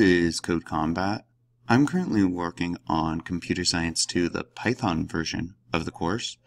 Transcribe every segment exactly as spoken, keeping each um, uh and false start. This is Code Combat. I'm currently working on Computer Science two, the Python version of the course.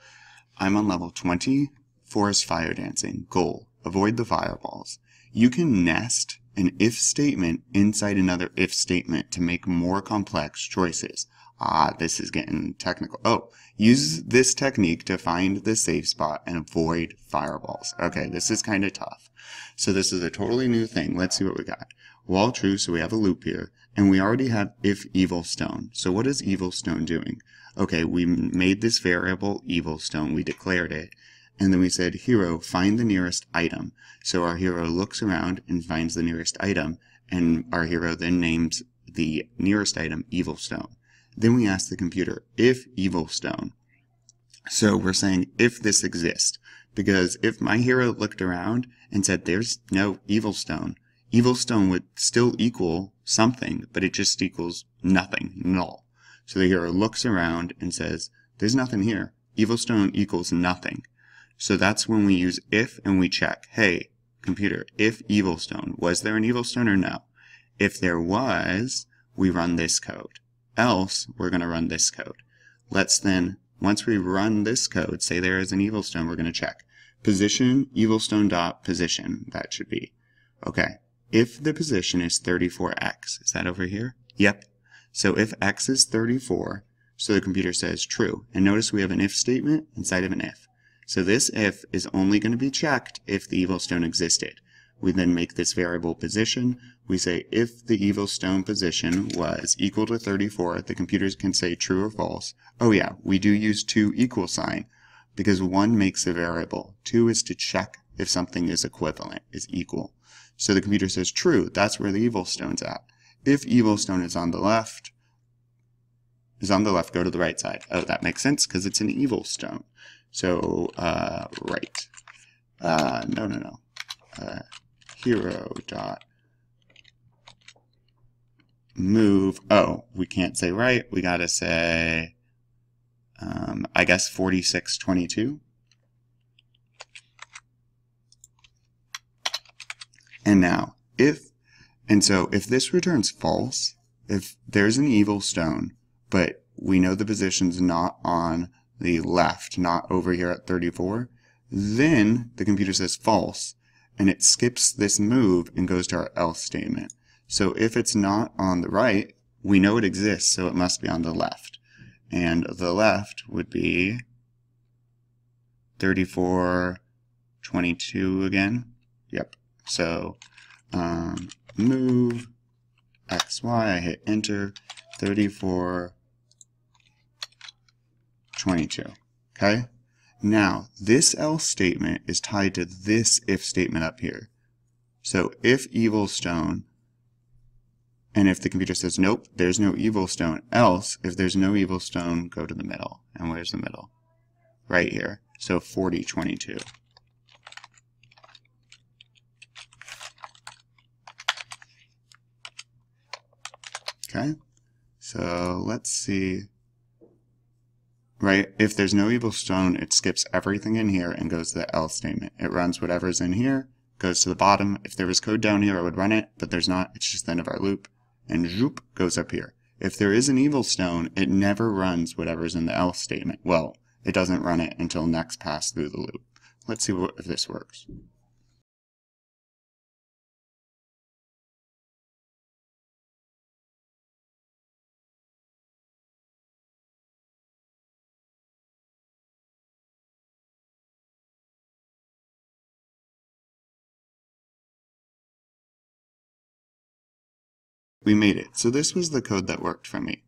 I'm on level twenty, Forest Fire Dancing. Goal, avoid the fireballs. You can nest an if statement inside another if statement to make more complex choices. Ah, this is getting technical. Oh, use this technique to find the safe spot and avoid fireballs. Okay, this is kind of tough. So this is a totally new thing. Let's see what we got. While true, so we have a loop here, and we already have if Evil Stone. So what is Evil Stone doing? Okay, we made this variable Evil Stone. We declared it, and then we said, hero, find the nearest item. So our hero looks around and finds the nearest item, and our hero then names the nearest item Evil Stone. Then we ask the computer, if Evil Stone. So we're saying, if this exists, because if my hero looked around and said, there's no Evil Stone, Evil Stone would still equal something, but it just equals nothing, null. So the hero looks around and says, there's nothing here. Evil Stone equals nothing. So that's when we use if and we check, hey, computer, if Evil Stone, was there an Evil Stone or no? If there was, we run this code. Else, we're going to run this code. Let's then, once we run this code, say there is an Evil Stone, we're going to check. Position, Evil Stone dot position, that should be. Okay, if the position is thirty-four x, is that over here? Yep. So if x is thirty-four, so the computer says true. And notice we have an if statement inside of an if. So this if is only going to be checked if the Evil Stone existed. We then make this variable position. We say if the Evil Stone position was equal to thirty-four, the computers can say true or false. Oh yeah, we do use two equal sign because one makes a variable. Two is to check if something is equivalent, is equal. So the computer says true, that's where the Evil Stone's at. If Evil Stone is on the left, is on the left, go to the right side. Oh, that makes sense because it's an Evil Stone. So, uh, right. Uh, no, no, no. Uh, hero dot move. Oh, we can't say right. We gotta say, um, I guess forty-six twenty-two. And now, if, and so if this returns false, if there's an Evil Stone, but we know the position's not on the left, not over here at thirty-four, then the computer says false, and it skips this move and goes to our else statement. So if it's not on the right, we know it exists, so it must be on the left. And the left would be thirty-four twenty-two again. Yep. So um, move X, Y, I hit enter, thirty-four twenty-two. Okay. Now, this else statement is tied to this if statement up here. So if Evil Stone, and if the computer says, nope, there's no Evil Stone, else, if there's no Evil Stone, go to the middle. And where's the middle? Right here. So forty twenty-two. Okay. So let's see. Right, if there's no Evil Stone, it skips everything in here and goes to the else statement. It runs whatever's in here, goes to the bottom. If there was code down here, I would run it, but there's not. It's just the end of our loop, and zoop goes up here. If there is an Evil Stone, it never runs whatever's in the else statement. Well, it doesn't run it until next pass through the loop. Let's see what, if this works. We made it. So this was the code that worked for me.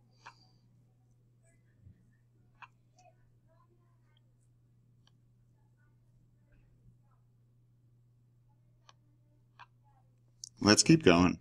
Let's keep going.